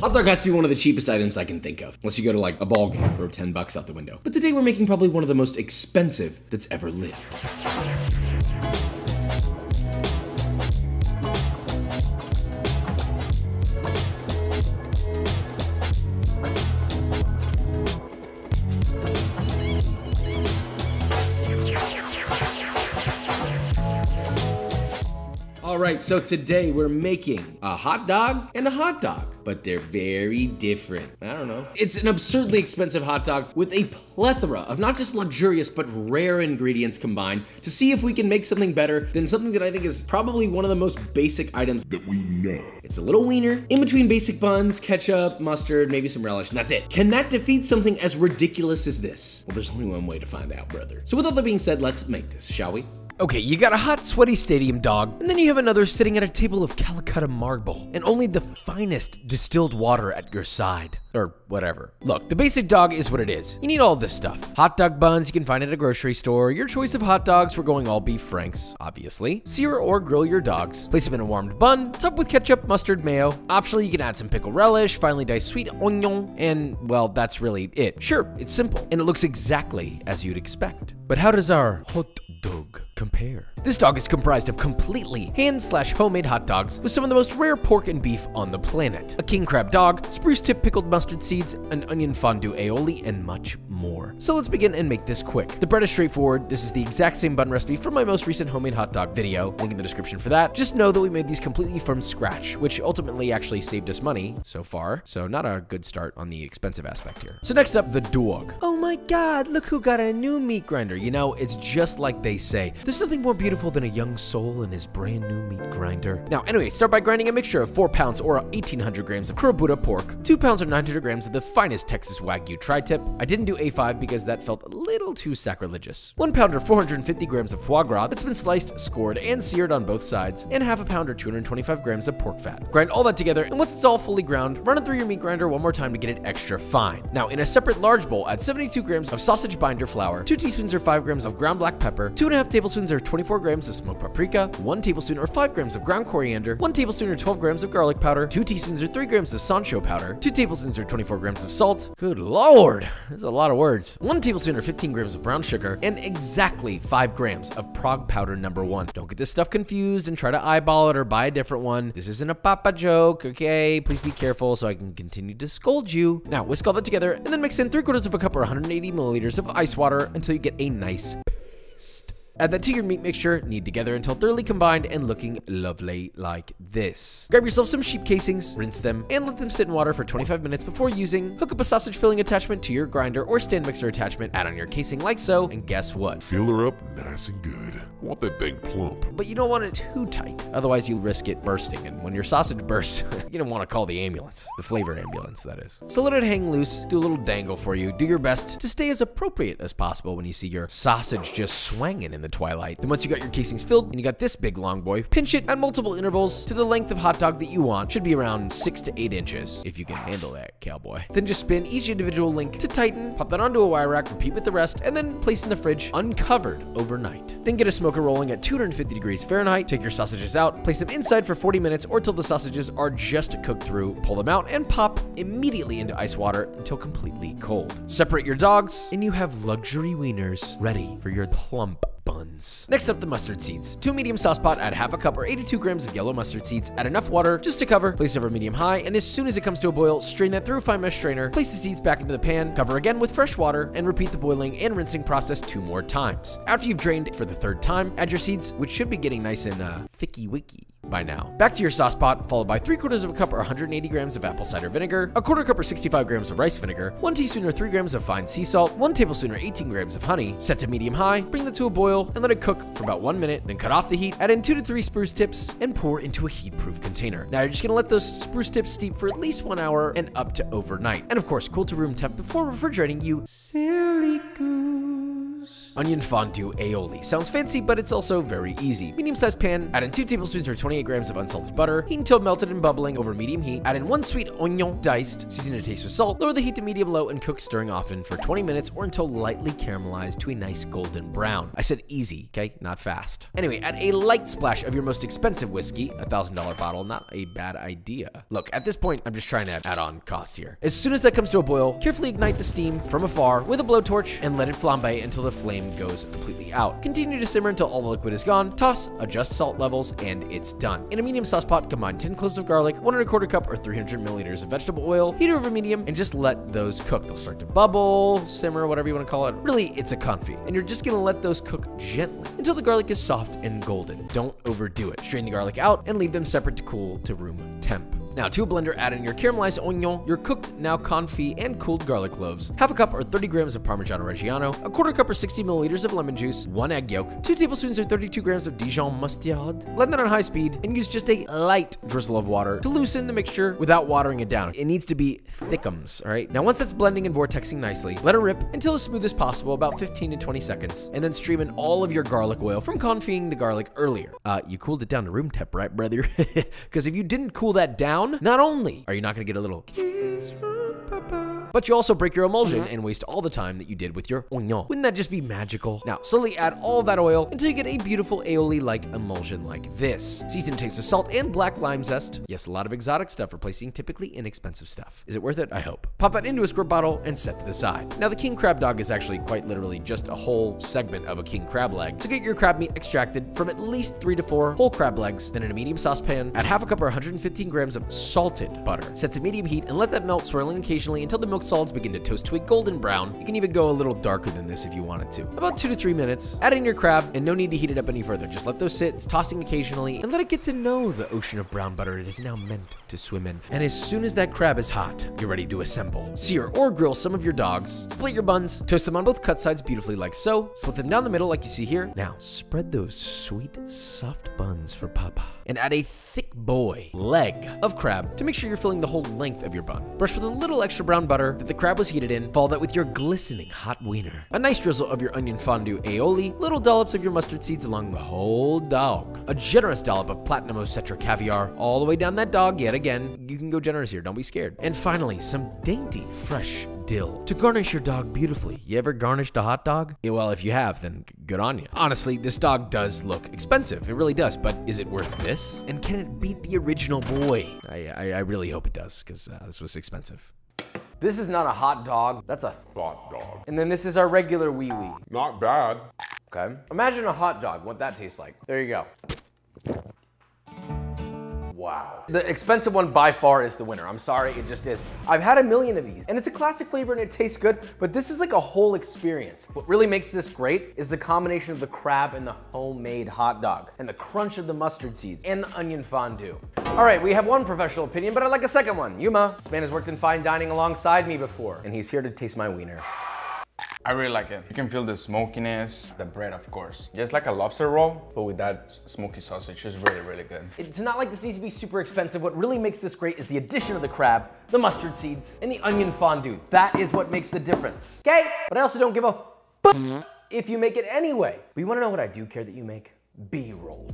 Hot dog has to be one of the cheapest items I can think of, unless you go to like a ball game for 10 bucks out the window. But today we're making probably one of the most expensive that's ever lived. All right, so today we're making a hot dog and a hot dog, but they're very different. I don't know. It's an absurdly expensive hot dog with a plethora of not just luxurious, but rare ingredients combined to see if we can make something better than something that I think is probably one of the most basic items that we know. It's a little wiener, in between basic buns, ketchup, mustard, maybe some relish, and that's it. Can that defeat something as ridiculous as this? Well, there's only one way to find out, brother. So with all that being said, let's make this, shall we? Okay, you got a hot, sweaty stadium dog, and then you have another sitting at a table of Calicutta marble, and only the finest distilled water at your side. Or whatever. Look, the basic dog is what it is. You need all this stuff. Hot dog buns you can find at a grocery store. Your choice of hot dogs, we're going all beef franks, obviously. Sear or grill your dogs. Place them in a warmed bun, top with ketchup, mustard, mayo. Optionally, you can add some pickle relish, finely diced sweet onion, and well, that's really it. Sure, it's simple, and it looks exactly as you'd expect. But how does our hot dog compare? This dog is comprised of completely hand-slash-homemade hot dogs with some of the most rare pork and beef on the planet. A king crab dog, spruce-tip pickled mustard seeds, an onion fondue aioli, and much more. So let's begin and make this quick. The bread is straightforward. This is the exact same bun recipe from my most recent homemade hot dog video. Link in the description for that. Just know that we made these completely from scratch, which ultimately actually saved us money so far. So not a good start on the expensive aspect here. So next up, the dog. Oh my God, look who got a new meat grinder. You know, it's just like they say. There's nothing more beautiful than a young soul in his brand new meat grinder. Now, anyway, start by grinding a mixture of 4 pounds or 1,800 grams of Kurobuta pork, 2 pounds or 900 grams of the finest Texas Wagyu tri-tip. I didn't do A5 because that felt a little too sacrilegious. 1 pound or 450 grams of foie gras that's been sliced, scored, and seared on both sides, and half a pound or 225 grams of pork fat. Grind all that together, and once it's all fully ground, run it through your meat grinder one more time to get it extra fine. Now, in a separate large bowl, add 72 grams of sausage binder flour, 2 teaspoons or 5 grams of ground black pepper, 2.5 tablespoons or 24 grams of smoked paprika, 1 tablespoon or 5 grams of ground coriander, 1 tablespoon or 12 grams of garlic powder, 2 teaspoons or 3 grams of sancho powder, 2 tablespoons or 24 grams of salt. Good Lord, there's a lot of words. 1 tablespoon or 15 grams of brown sugar, and exactly 5 grams of prog powder #1. Don't get this stuff confused and try to eyeball it or buy a different one. This isn't a papa joke, okay? Please be careful so I can continue to scold you. Now whisk all that together and then mix in 3/4 cup or 180 milliliters of ice water until you get a nice paste. Add that to your meat mixture, knead together until thoroughly combined and looking lovely like this. Grab yourself some sheep casings, rinse them, and let them sit in water for 25 minutes before using. Hook up a sausage filling attachment to your grinder or stand mixer attachment, add on your casing like so, and guess what? Fill her up nice and good. I want that thing plump. But you don't want it too tight, otherwise you'll risk it bursting, and when your sausage bursts, you don't want to call the ambulance. The flavor ambulance, that is. So let it hang loose, do a little dangle for you, do your best to stay as appropriate as possible when you see your sausage just swinging in the twilight. Then once you got your casings filled and you got this big long boy, pinch it at multiple intervals to the length of hot dog that you want. Should be around 6 to 8 inches if you can handle that, cowboy. Then just spin each individual link to tighten, pop that onto a wire rack, repeat with the rest, and then place in the fridge uncovered overnight. Then get a smoker rolling at 250 degrees Fahrenheit, take your sausages out, place them inside for 40 minutes or till the sausages are just cooked through, pull them out and pop immediately into ice water until completely cold. Separate your dogs and you have luxury wieners ready for your plump buns. Next up, the mustard seeds. To a medium sauce pot, add 1/2 cup or 82 grams of yellow mustard seeds. Add enough water just to cover, place over medium high, and as soon as it comes to a boil, strain that through a fine mesh strainer, place the seeds back into the pan, cover again with fresh water, and repeat the boiling and rinsing process 2 more times. After you've drained for the 3rd time, add your seeds, which should be getting nice and thicky-wicky by now. Back to your sauce pot, followed by 3/4 cup or 180 grams of apple cider vinegar, 1/4 cup or 65 grams of rice vinegar, 1 teaspoon or 3 grams of fine sea salt, 1 tablespoon or 18 grams of honey. Set to medium high, bring the to a boil, and let it cook for about 1 minute, then cut off the heat, add in 2 to 3 spruce tips, and pour into a heat-proof container. Now you're just gonna let those spruce tips steep for at least 1 hour and up to overnight. And of course, cool to room temp before refrigerating, you silly goose. onion fondue aioli. Sounds fancy, but it's also very easy. Medium-sized pan, add in 2 tablespoons or 28 grams of unsalted butter, heat until melted and bubbling over medium heat, add in 1 sweet onion diced, season to taste with salt, lower the heat to medium-low and cook stirring often for 20 minutes or until lightly caramelized to a nice golden brown. I said easy, okay, not fast. Anyway, add a light splash of your most expensive whiskey, $1,000 bottle, not a bad idea. Look, at this point, I'm just trying to add on cost here. As soon as that comes to a boil, carefully ignite the steam from afar with a blowtorch and let it flambe until the flame goes completely out. Continue to simmer until all the liquid is gone, toss, adjust salt levels, and it's done. In a medium sauce pot, combine 10 cloves of garlic, 1 1/4 cup or 300 milliliters of vegetable oil, heat over medium, and just let those cook. They'll start to bubble, simmer, whatever you want to call it. Really, it's a confit, and you're just gonna let those cook gently until the garlic is soft and golden. Don't overdo it. Strain the garlic out and leave them separate to cool to room temp. Now, to a blender, add in your caramelized onion, your cooked, now confit, and cooled garlic cloves, 1/2 cup or 30 grams of Parmigiano-Reggiano, 1/4 cup or 60 milliliters of lemon juice, 1 egg yolk, 2 tablespoons or 32 grams of Dijon mustard. Blend that on high speed and use just a light drizzle of water to loosen the mixture without watering it down. It needs to be thickums, all right? Now, once that's blending and vortexing nicely, let it rip until as smooth as possible, about 15 to 20 seconds, and then stream in all of your garlic oil from confiting the garlic earlier. You cooled it down to room temp, right, brother? Because if you didn't cool that down, not only are you not going to get a little kiss from Papa, but you also break your emulsion and waste all the time that you did with your oignon. Wouldn't that just be magical? Now, slowly add all that oil until you get a beautiful aioli-like emulsion like this. Season to taste with salt and black lime zest. Yes, a lot of exotic stuff replacing typically inexpensive stuff. Is it worth it? I hope. Pop that into a squirt bottle and set to the side. Now, the king crab dog is actually quite literally just a whole segment of a king crab leg, so get your crab meat extracted from at least 3 to 4 whole crab legs. Then in a medium saucepan, add 1/2 cup or 115 grams of salted butter. Set to medium heat and let that melt, swirling occasionally until the milk solids begin to toast to a golden brown. You can even go a little darker than this if you wanted to. About 2 to 3 minutes, add in your crab, and no need to heat it up any further. Just let those sit, tossing occasionally, and let it get to know the ocean of brown butter it is now meant to swim in. And as soon as that crab is hot, you're ready to assemble. Sear or grill some of your dogs, split your buns, toast them on both cut sides beautifully like so, split them down the middle like you see here. Now, spread those sweet, soft buns for Papa, and add a thick boy leg of crab to make sure you're filling the whole length of your bun. Brush with a little extra brown butter that the crab was heated in, follow that with your glistening hot wiener, a nice drizzle of your onion fondue aioli, little dollops of your mustard seeds along the whole dog, a generous dollop of Platinum Ocetra caviar all the way down that dog yet again. You can go generous here, don't be scared. And finally, some dainty, fresh dill to garnish your dog beautifully. You ever garnished a hot dog? Yeah, well, if you have, then good on you. Honestly, this dog does look expensive. It really does, but is it worth this? And can it beat the original boy? I really hope it does, because this was expensive. This is not a hot dog, that's a thought dog. And then this is our regular wee-wee. Not bad. Okay. Imagine a hot dog, what that tastes like. There you go. Wow. The expensive one by far is the winner. I'm sorry, it just is. I've had a million of these, and it's a classic flavor and it tastes good, but this is like a whole experience. What really makes this great is the combination of the crab and the homemade hot dog, and the crunch of the mustard seeds, and the onion fondue. All right, we have one professional opinion, but I'd like a second one. Yuma, this man has worked in fine dining alongside me before, and he's here to taste my wiener. I really like it. You can feel the smokiness, the bread, of course. Just like a lobster roll, but with that smoky sausage. It's really, really good. It's not like this needs to be super expensive. What really makes this great is the addition of the crab, the mustard seeds, and the onion fondue. That is what makes the difference, okay? But I also don't give a if you make it anyway. But you wanna know what I do care that you make? B-roll.